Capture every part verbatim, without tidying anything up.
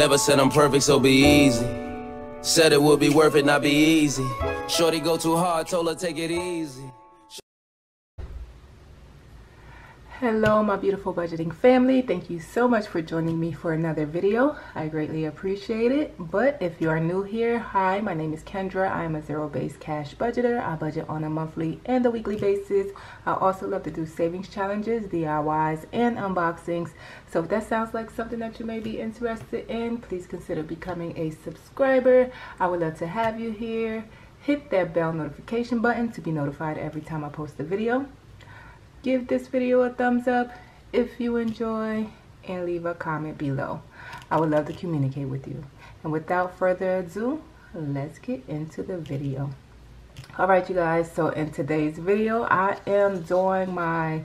Never said I'm perfect, so be easy. Said it would be worth it, not be easy. Shorty go too hard, told her take it easy. Hello my beautiful budgeting family, thank you so much for joining me for another video. I greatly appreciate it. But if you are new here, hi, my name is Kendra. I am a zero-based cash budgeter. I budget on a monthly and a weekly basis. I also love to do savings challenges, D I Ys, and unboxings. So if that sounds like something that you may be interested in, please consider becoming a subscriber. I would love to have you here. Hit that bell notification button to be notified every time I post a video. Give this video a thumbs up if you enjoy and leave a comment below. I would love to communicate with you. And without further ado, let's get into the video. All right, you guys, so in today's video, I am doing my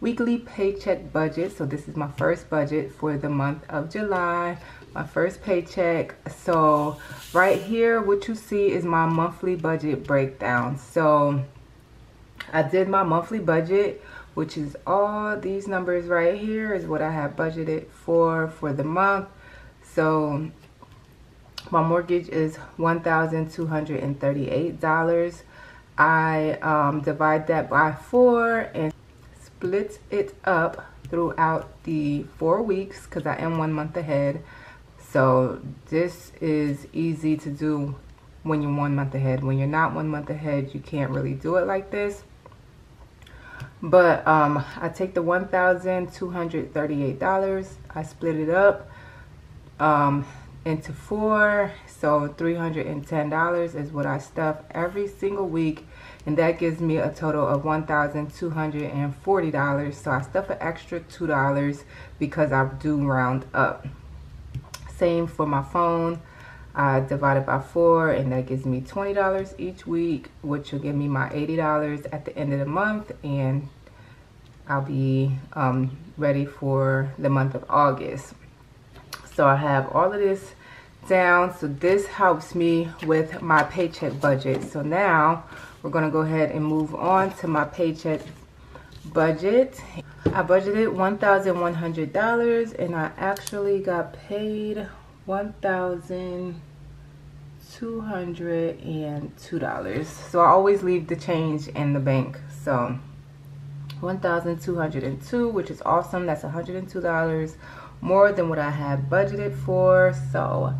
weekly paycheck budget. So this is my first budget for the month of July, my first paycheck. So right here, what you see is my monthly budget breakdown. So I did my monthly budget, which is all these numbers right here is what I have budgeted for for the month. So my mortgage is one thousand two hundred thirty-eight dollars. I um, divide that by four and split it up throughout the four weeks because I am one month ahead. So this is easy to do when you're one month ahead. When you're not one month ahead, you can't really do it like this. But um, I take the one thousand two hundred thirty-eight dollars, I split it up um, into four, so three hundred ten dollars is what I stuff every single week, and that gives me a total of one thousand two hundred forty dollars, so I stuff an extra two dollars because I do round up. Same for my phone, I divide it by four, and that gives me twenty dollars each week, which will give me my eighty dollars at the end of the month, and I'll be um, ready for the month of August. So I have all of this down, so this helps me with my paycheck budget. So now we're going to go ahead and move on to my paycheck budget. I budgeted one thousand one hundred dollars, and I actually got paid one thousand two hundred two dollars. So I always leave the change in the bank. So one thousand two hundred two dollars, which is awesome. That's one hundred two dollars more than what I had budgeted for. So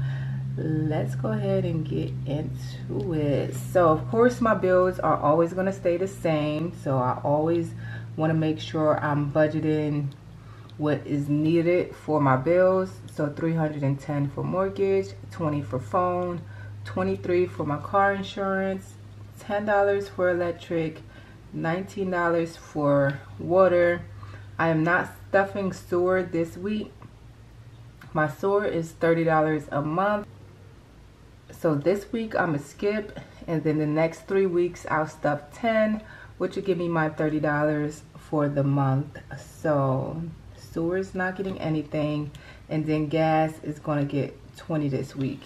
let's go ahead and get into it. So of course my bills are always going to stay the same. So I always want to make sure I'm budgeting what is needed for my bills. So three hundred ten for mortgage, twenty for phone, twenty-three for my car insurance, ten dollars for electric, nineteen dollars for water. I am not stuffing sewer this week. My sewer is thirty dollars a month. So this week I'm gonna skip, and then the next three weeks I'll stuff ten, which will give me my thirty dollars for the month. So sewer is not getting anything, and then gas is going to get twenty this week,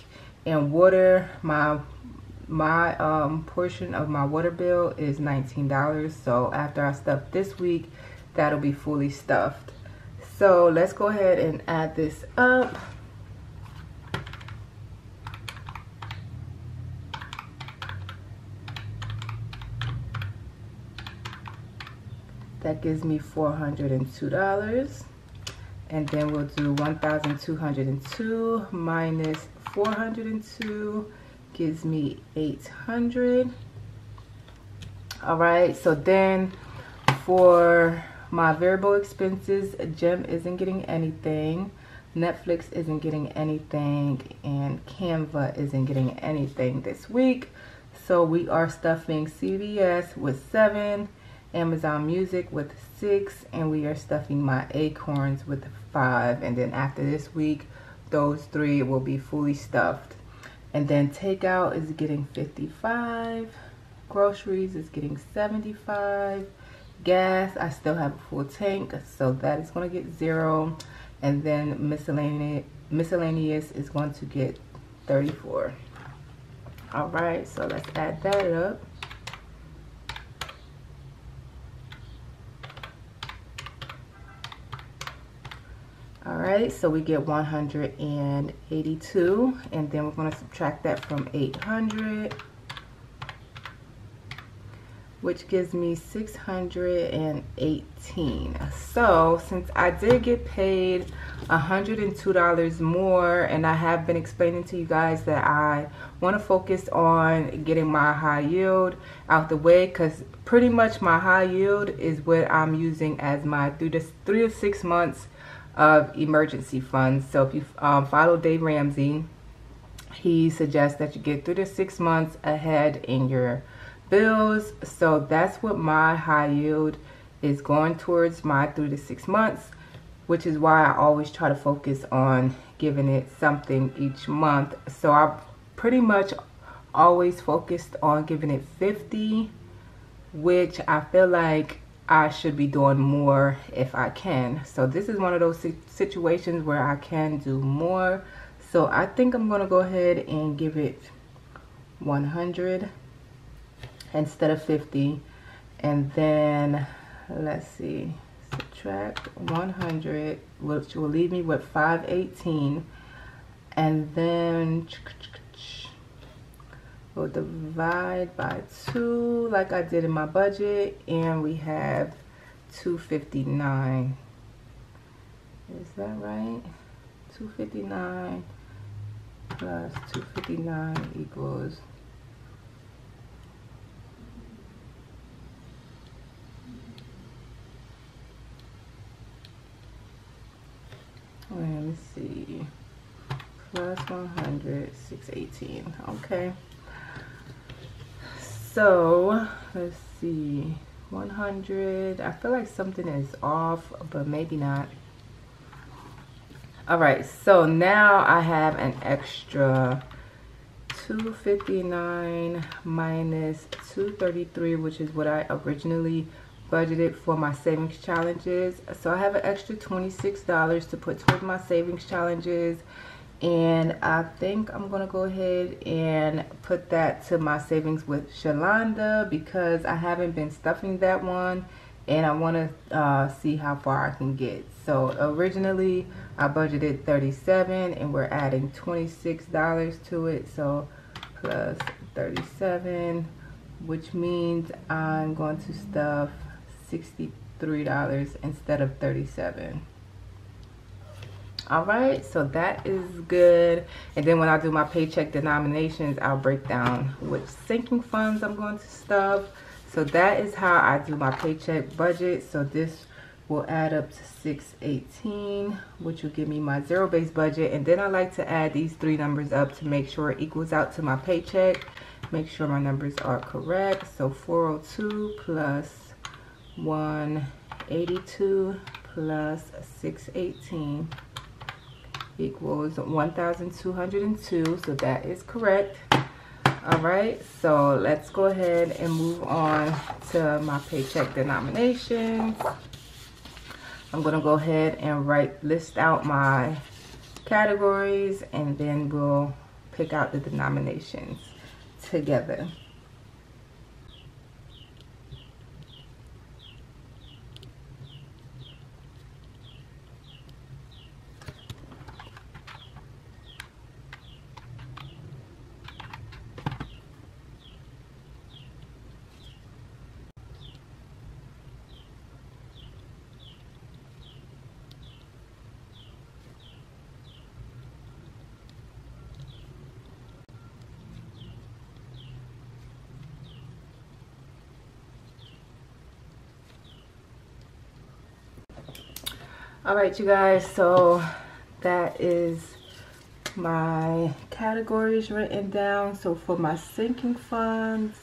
and water, my my um portion of my water bill is nineteen dollars. So after I stuff this week, that'll be fully stuffed. So let's go ahead and add this up. That gives me four hundred two dollars. And then we'll do one thousand two hundred two minus four hundred two gives me eight hundred. All right, so then for my variable expenses, Gym isn't getting anything, Netflix isn't getting anything, and Canva isn't getting anything this week. So we are stuffing C V S with seven, Amazon Music with six, and we are stuffing my Acorns with five, and then after this week those three will be fully stuffed. And then takeout is getting fifty-five, groceries is getting seventy-five, gas, I still have a full tank, so that is going to get zero, and then miscellaneous miscellaneous is going to get thirty-four. All right, so let's add that up. right, so we get one hundred eighty-two, and then we're going to subtract that from eight hundred, which gives me six hundred eighteen. So since I did get paid one hundred two dollars more, and I have been explaining to you guys that I want to focus on getting my high yield out the way, because pretty much my high yield is what I'm using as my three to, three to six months of emergency funds. So if you um, follow Dave Ramsey, he suggests that you get three to six months ahead in your bills. So that's what my high yield is going towards, my three to six months, which is why I always try to focus on giving it something each month. So I pretty much always focused on giving it fifty, which I feel like I should be doing more if I can. So this is one of those situations where I can do more. So I think I'm going to go ahead and give it one hundred instead of fifty, and then let's see, subtract one hundred, which will leave me with five eighteen, and then we'll divide by two like I did in my budget, and we have two fifty-nine. Is that right? two fifty-nine plus two fifty-nine equals Let me see, plus one hundred, six eighteen. Okay, so let's see, one hundred. I feel like something is off, but maybe not. All right, so now I have an extra two fifty-nine minus two thirty-three, which is what I originally budgeted for my savings challenges. So I have an extra twenty-six dollars to put towards my savings challenges, and I think I'm gonna go ahead and put that to my savings with Shalanda, because I haven't been stuffing that one, and I want to uh, see how far I can get. So originally I budgeted thirty-seven, and we're adding twenty-six dollars to it, so plus thirty-seven, which means I'm going to stuff sixty-three dollars instead of thirty-seven. All right, so that is good. And then when I do my paycheck denominations, I'll break down which sinking funds I'm going to stuff. So that is how I do my paycheck budget. So this will add up to six eighteen, which will give me my zero-based budget. And then I like to add these three numbers up to make sure it equals out to my paycheck. Make sure my numbers are correct. So four oh two plus one eighty-two plus six eighteen equals one thousand two hundred two. So that is correct. All right, so let's go ahead and move on to my paycheck denominations. I'm gonna go ahead and write list out my categories, and then we'll pick out the denominations together. All right, you guys, so that is my categories written down. So for my sinking funds,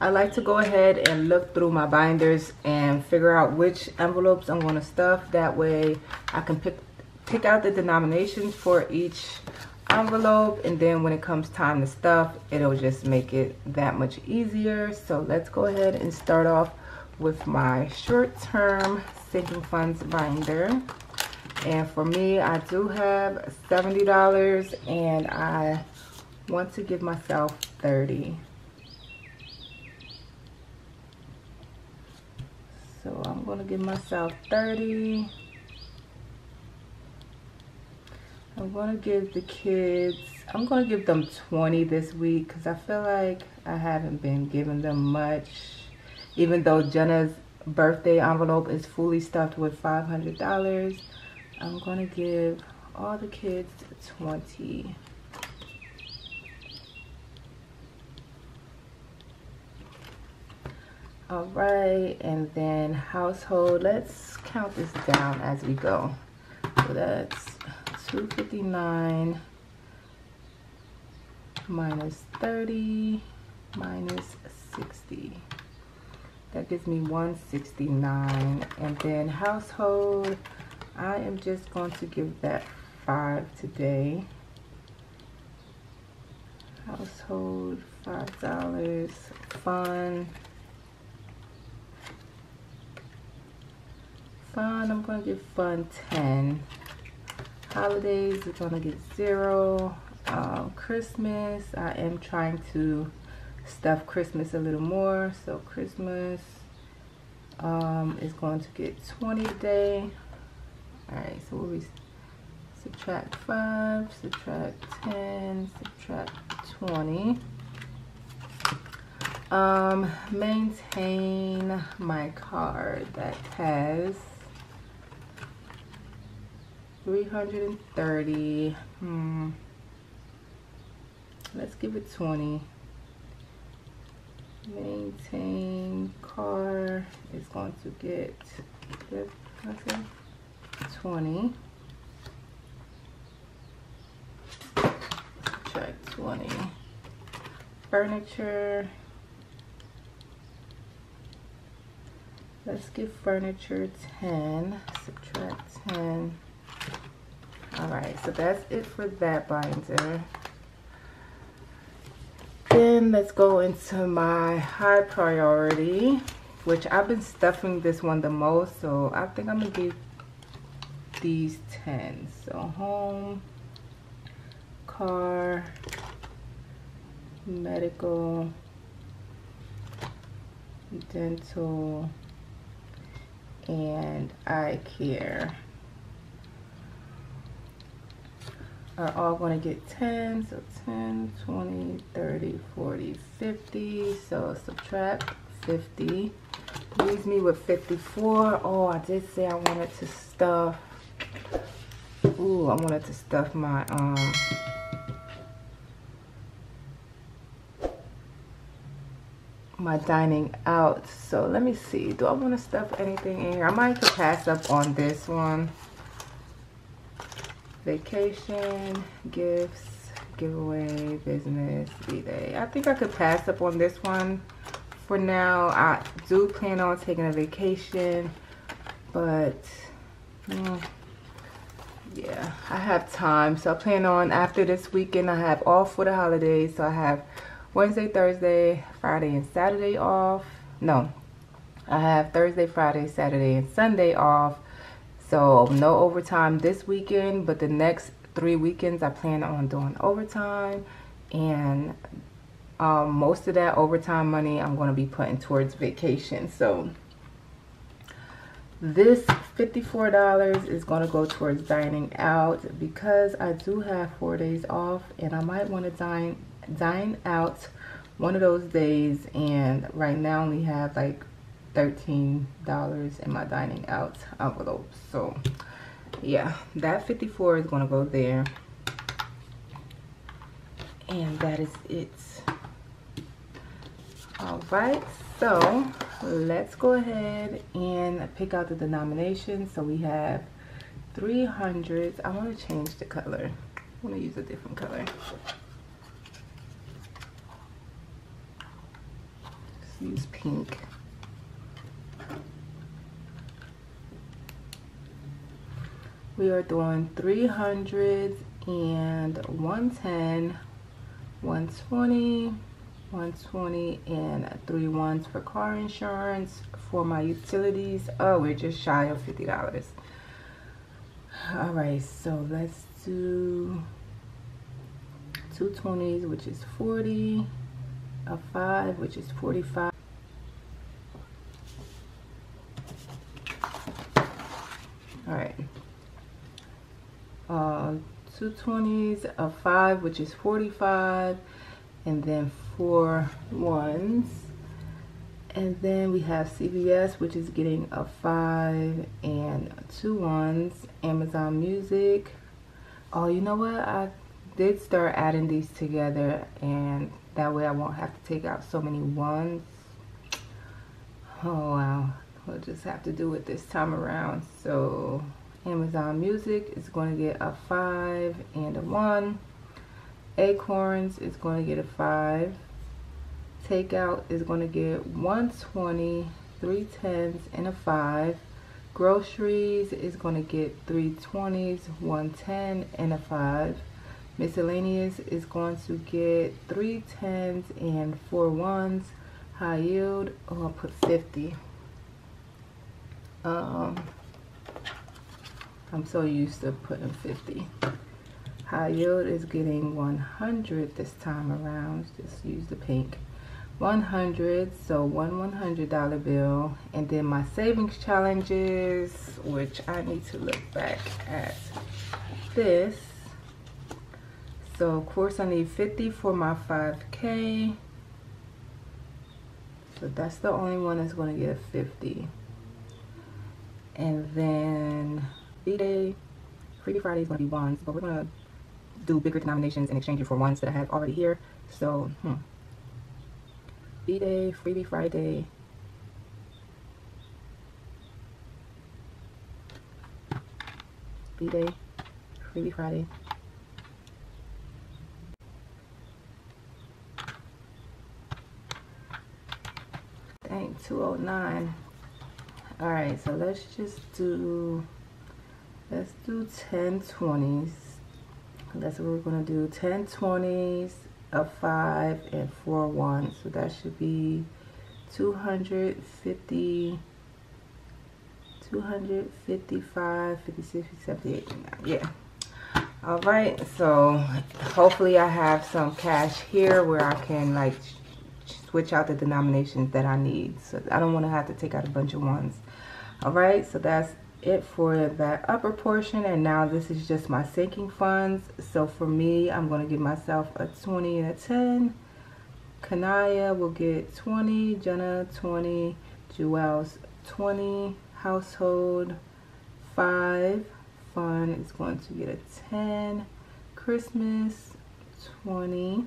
I like to go ahead and look through my binders and figure out which envelopes I'm going to stuff. That way I can pick pick out the denominations for each envelope, and then when it comes time to stuff, it'll just make it that much easier. So let's go ahead and start off with my short-term sinking funds binder. And for me, I do have seventy dollars, and I want to give myself thirty dollars. So I'm gonna give myself thirty dollars, I'm gonna give the kids, I'm gonna give them twenty this week because I feel like I haven't been giving them much. Even though Jenna's birthday envelope is fully stuffed with five hundred dollars, I'm gonna give all the kids twenty. All right, and then household, let's count this down as we go. So that's two fifty-nine minus thirty minus sixty. That gives me one sixty-nine. And then household, I am just going to give that five today. Household, five dollars. Fun. Fun, I'm going to give fun ten. Holidays, we're going to get zero. Um, Christmas, I am trying to stuff Christmas a little more. So Christmas um, is going to get twenty a day. Alright, so we'll be subtract five, subtract ten, subtract twenty. Um, maintain my card that has three hundred thirty. Hmm. Let's give it twenty. Maintain car is going to get this, okay, twenty. Check twenty. Furniture. Let's give furniture ten. Subtract ten. All right, so that's it for that binder. Then let's go into my high priority, which I've been stuffing this one the most, so I think I'm gonna give these ten. So home, car, medical, dental, and eye care are all going to get ten. So ten, twenty, thirty, forty, fifty. So subtract fifty. Leaves me with fifty-four. Oh, I did say I wanted to stuff. Ooh, I wanted to stuff my um my dining out. So let me see. Do I want to stuff anything in here? I might pass up on this one. Vacation, gifts, giveaway, business, B-Day. I think I could pass up on this one for now. I do plan on taking a vacation, but mm, yeah, I have time. So I plan on after this weekend, I have off for the holidays. So I have Wednesday, Thursday, Friday, and Saturday off. No, I have Thursday, Friday, Saturday, and Sunday off. So no overtime this weekend, but the next three weekends I plan on doing overtime. And um, most of that overtime money I'm going to be putting towards vacation. So this fifty-four dollars is going to go towards dining out because I do have four days off. And I might want to dine, dine out one of those days. And right now I only have like thirteen dollars in my dining out envelope. So yeah, that fifty-four is going to go there. And that is it. All right, so let's go ahead and pick out the denomination. So we have three hundreds. I want to change the color. I want to use a different color. Let's use pink. We are doing three hundreds and one ten, one twenty, one twenty, and three ones for car insurance. For my utilities, oh, we're just shy of fifty dollars. All right, so let's do two twenties, which is forty, a five, which is forty-five. All right. Uh, two twenties, a five, which is forty-five, and then four ones. And then we have C V S, which is getting a five and two ones. Amazon Music. Oh, you know what? I did start adding these together, and that way I won't have to take out so many ones. Oh, wow. We'll just have to do it this time around. So Amazon Music is going to get a five and a one. Acorns is going to get a five. Takeout is going to get one twenty, three tens, and a five. Groceries is going to get three twenties, one ten, and a five. Miscellaneous is going to get three tens and four ones. High yield, oh, I'll put fifty. Um, I'm so used to putting fifty. High yield is getting one hundred this time around. Just use the pink. one hundred, so one one hundred dollar bill. And then my savings challenges, which I need to look back at this. So of course I need fifty for my five K. So that's the only one that's going to get a fifty. And then V-Day, Freebie Friday is going to be ones, but we're going to do bigger denominations and exchange it for ones that I have already here. So, hmm. V-Day, Freebie Friday. V-Day, Freebie Friday. Dang, two oh nine. All right, so let's just do, let's do ten twenties. That's what we're gonna do, ten twenties, a five, and four ones. So that should be two hundred fifty, two hundred fifty-five, fifty-six, fifty-seven, fifty-eight, fifty-nine, yeah. All right, so hopefully I have some cash here where I can like switch out the denominations that I need. So I don't wanna have to take out a bunch of ones. All right, so that's it for that upper portion, and now this is just my sinking funds. So for me, I'm going to give myself a twenty and a ten. Kaniya will get twenty, Jenna twenty, Jewels twenty, household five, fun is going to get a ten, Christmas twenty,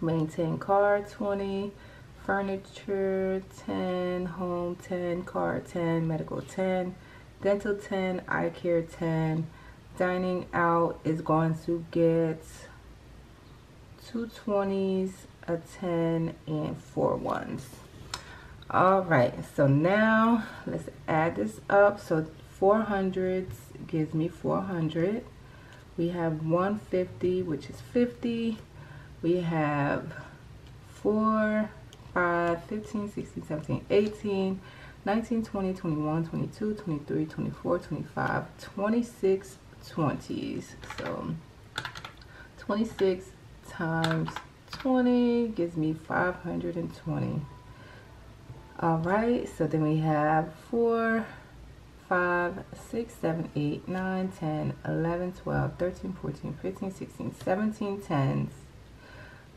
maintain car twenty, furniture ten, home ten, car ten, medical ten, dental ten, eye care ten. Dining out is going to get two twenties, a ten, and four ones. All right, so now let's add this up. So four hundreds gives me four hundred. We have one fifty, which is fifty. We have four, five, fifteen, sixteen, seventeen, eighteen, nineteen, twenty, twenty-one, twenty-two, twenty-three, twenty-four, twenty-five, twenty-six twenties. So twenty-six times twenty gives me five hundred twenty. All right, so then we have four, five, six, seven, eight, nine, ten, eleven, twelve, thirteen, fourteen, fifteen, sixteen, seventeen tens,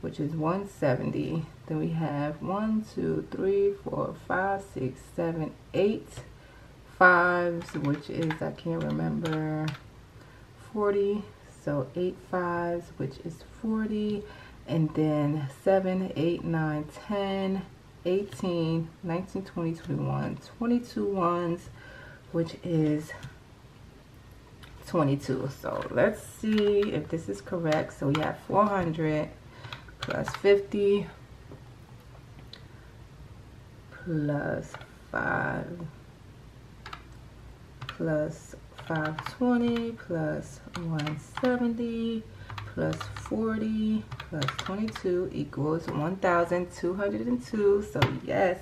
which is one seventy. Then we have one, two, three, four, five, six, seven, eight fives, which is, I can't remember, forty. So eight fives, which is forty. And then seven, eight, nine, ten, eighteen, nineteen, twenty, twenty-one, twenty-two ones, which is twenty-two. So let's see if this is correct. So we have four hundred. Plus fifty, plus five, plus five twenty, plus one seventy, plus forty, plus twenty-two equals one thousand two hundred two. So yes,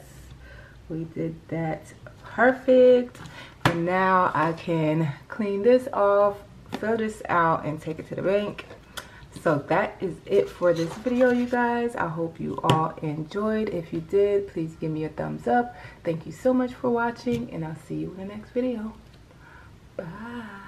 we did that perfect. And now I can clean this off, fill this out, and take it to the bank. So that is it for this video, you guys. I hope you all enjoyed. If you did, please give me a thumbs up. Thank you so much for watching, and I'll see you in the next video. Bye.